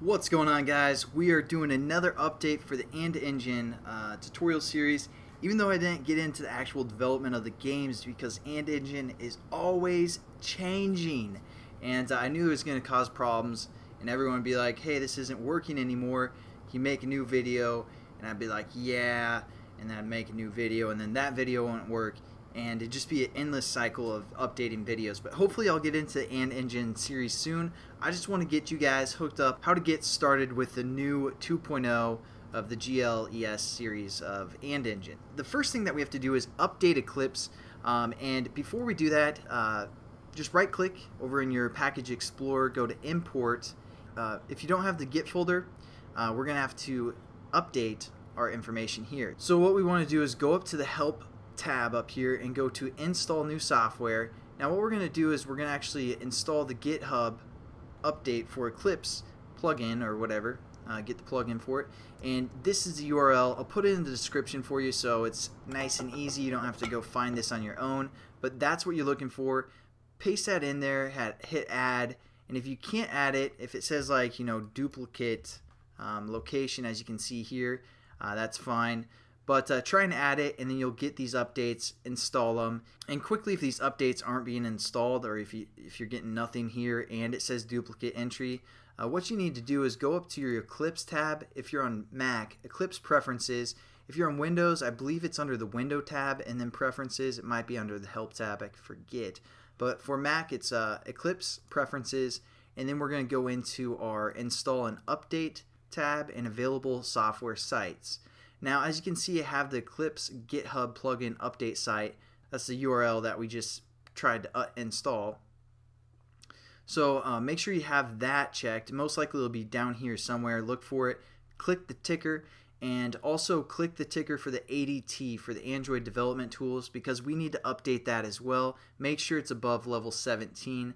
What's going on, guys? We are doing another update for the AndEngine tutorial series. Even though I didn't get into the actual development of the games because AndEngine is always changing, and I knew it was going to cause problems and everyone would be like, hey, this isn't working anymore, can you make a new video? And I'd be like, yeah, and then I'd make a new video, and then that video wouldn't work, and it'd just be an endless cycle of updating videos. But hopefully I'll get into the AndEngine series soon. I just want to get you guys hooked up how to get started with the new 2.0 of the GL ES series of AndEngine. The first thing that we have to do is update Eclipse, and before we do that, just right click over in your package explorer, go to import. If you don't have the Git folder, we're gonna have to update our information here. So what we want to do is go up to the help tab up here and go to install new software. Now what we're going to do is we're going to actually install the GitHub update for Eclipse plugin or whatever, get the plugin for it, and this is the URL. I'll put it in the description for you so it's nice and easy, you don't have to go find this on your own, but that's what you're looking for. Paste that in there, hit add, and if you can't add it, if it says like, you know, duplicate location as you can see here, that's fine. But try and add it, and then you'll get these updates, install them. And quickly, if these updates aren't being installed, or if you're getting nothing here and it says duplicate entry, what you need to do is go up to your Eclipse tab. If you're on Mac, Eclipse Preferences. If you're on Windows, I believe it's under the Window tab, and then Preferences, it might be under the Help tab, I forget. But for Mac, it's Eclipse Preferences, and then we're going to go into our Install and Update tab and Available Software Sites. Now, as you can see, I have the Eclipse GitHub plugin update site. That's the URL that we just tried to install. So make sure you have that checked. Most likely it'll be down here somewhere. Look for it. Click the ticker, and also click the ticker for the ADT, for the Android Development Tools, because we need to update that as well. Make sure it's above level 17.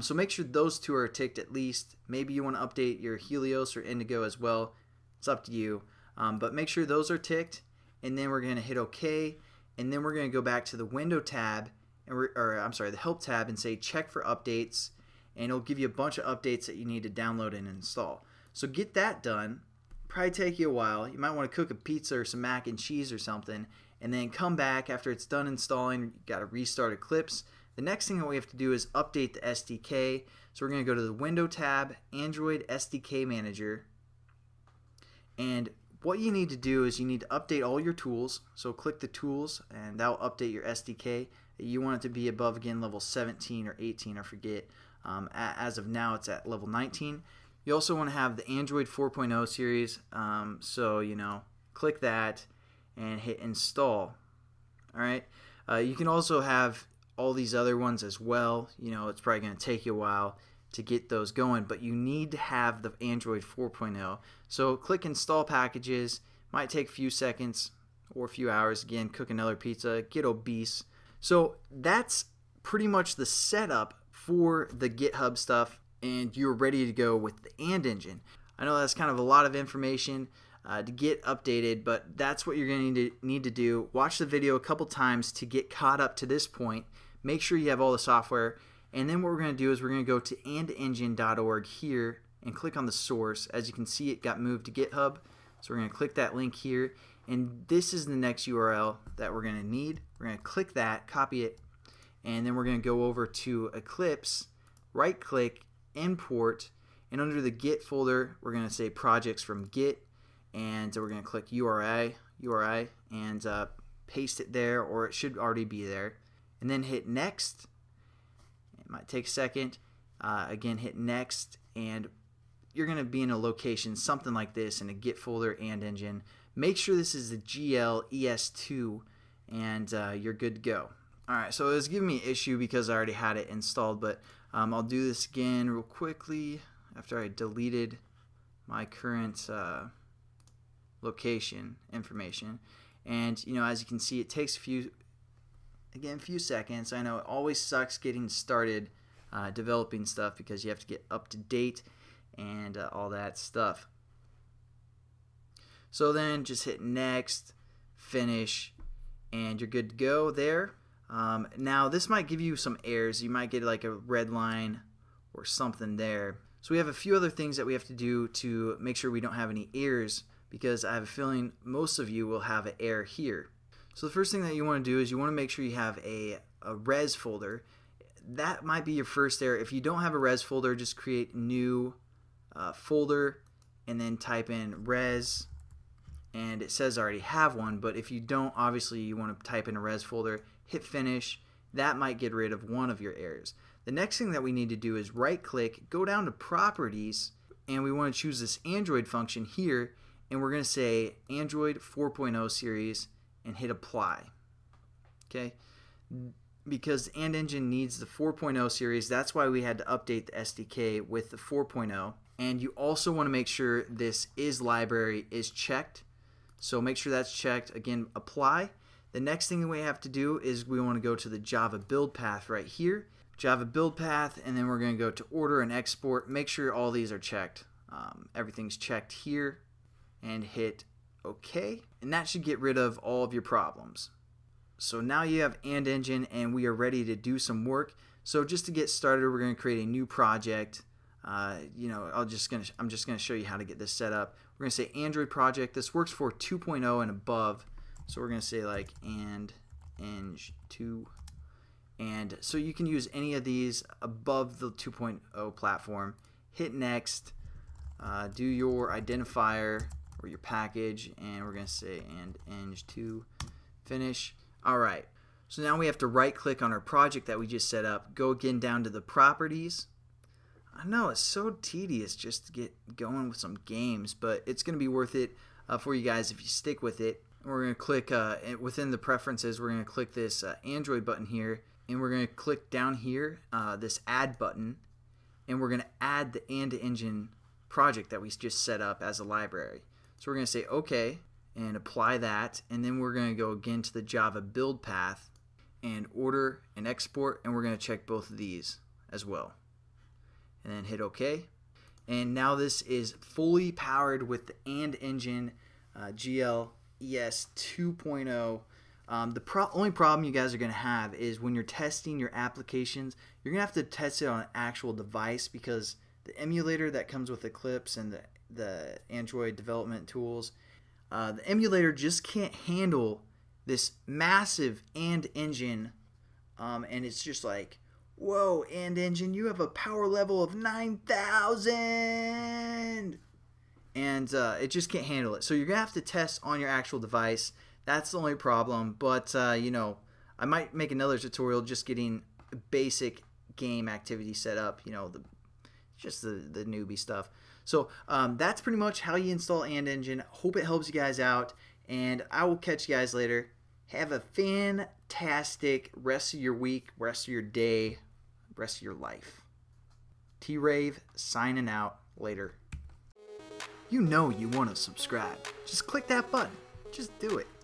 So make sure those two are ticked at least. Maybe you want to update your Helios or Indigo as well. It's up to you. But make sure those are ticked, and then we're going to hit OK, and then we're going to go back to the Window tab, and I'm sorry, the Help tab, and say check for updates, and it'll give you a bunch of updates that you need to download and install. So get that done. Probably take you a while. You might want to cook a pizza or some mac and cheese or something, and then come back after it's done installing. You got to restart Eclipse. The next thing that we have to do is update the SDK. So we're going to go to the Window tab, Android SDK Manager, and what you need to do is you need to update all your tools. So click the tools, and that will update your SDK. You want it to be above, again, level 17 or 18, I forget. As of now, it's at level 19. You also want to have the Android 4.0 series. So, you know, click that and hit install. All right. You can also have all these other ones as well. You know, it's probably going to take you a while to get those going, but you need to have the Android 4.0. So click install packages. Might take a few seconds or a few hours. Again, cook another pizza, get obese. So that's pretty much the setup for the GitHub stuff, and you're ready to go with the AndEngine. I know that's kind of a lot of information to get updated, but that's what you're going to need to do. Watch the video a couple times to get caught up to this point. Make sure you have all the software. And then what we're going to do is we're going to go to andengine.org here and click on the source. As you can see, it got moved to GitHub. So we're going to click that link here. And this is the next URL that we're going to need. We're going to click that, copy it, and then we're going to go over to Eclipse, right-click, import, and under the Git folder, we're going to say projects from Git, and we're going to click URI, and paste it there, or it should already be there. And then hit next. Might take a second. Again, hit next, and you're going to be in a location something like this in a Git folder, AndEngine. Make sure this is the GL ES2, and you're good to go. All right, so it was giving me an issue because I already had it installed, but I'll do this again real quickly after I deleted my current location information. And, you know, as you can see, it takes a few. Again, a few seconds. I know it always sucks getting started developing stuff because you have to get up to date and all that stuff. So then just hit next, finish, and you're good to go there. Now this might give you some errors. You might get like a red line or something there. So we have a few other things that we have to do to make sure we don't have any errors, because I have a feeling most of you will have an error here. So the first thing that you want to do is you want to make sure you have a res folder. That might be your first error. If you don't have a res folder, just create new folder and then type in res, and it says I already have one, but if you don't, obviously you want to type in a res folder, hit finish. That might get rid of one of your errors. The next thing that we need to do is right click, go down to properties, and we want to choose this Android function here, and we're going to say Android 4.0 series and hit apply. Okay, because AndEngine needs the 4.0 series, that's why we had to update the SDK with the 4.0. and you also want to make sure this is library is checked, so make sure that's checked. Again, apply. The next thing that we have to do is we want to go to the Java build path right here, Java build path, and then we're going to go to order and export. Make sure all these are checked, everything's checked here, and hit OK, and that should get rid of all of your problems. So now you have AndEngine and we are ready to do some work. So just to get started, we're going to create a new project. I'm just going to show you how to get this set up. We're going to say Android project. This works for 2.0 and above. So we're going to say like AndEng2. And so you can use any of these above the 2.0 platform. Hit next. Do your identifier or your package, and we're going to say AndEng2. Finish. Alright, so now we have to right click on our project that we just set up, go again down to the properties. I know it's so tedious just to get going with some games, but it's going to be worth it for you guys if you stick with it. We're going to click within the preferences, we're going to click this Android button here, and we're going to click down here this add button, and we're going to add the AndEngine project that we just set up as a library. So we're going to say OK and apply that, and then we're going to go again to the Java build path and order and export, and we're going to check both of these as well, and then hit OK. And now this is fully powered with the AndEngine GL ES 2.0. The only problem you guys are going to have is when you're testing your applications, you're going to have to test it on an actual device, because the emulator that comes with Eclipse and the Android development tools, the emulator just can't handle this massive AndEngine, and it's just like, whoa, AndEngine, you have a power level of 9,000, and it just can't handle it. So you're gonna have to test on your actual device. That's the only problem. But you know, I might make another tutorial just getting basic game activity set up. You know, just the newbie stuff. So that's pretty much how you install AndEngine. Hope it helps you guys out, and I will catch you guys later. Have a fantastic rest of your week, rest of your day, rest of your life. T-Rave signing out. Later. You know you want to subscribe. Just click that button. Just do it.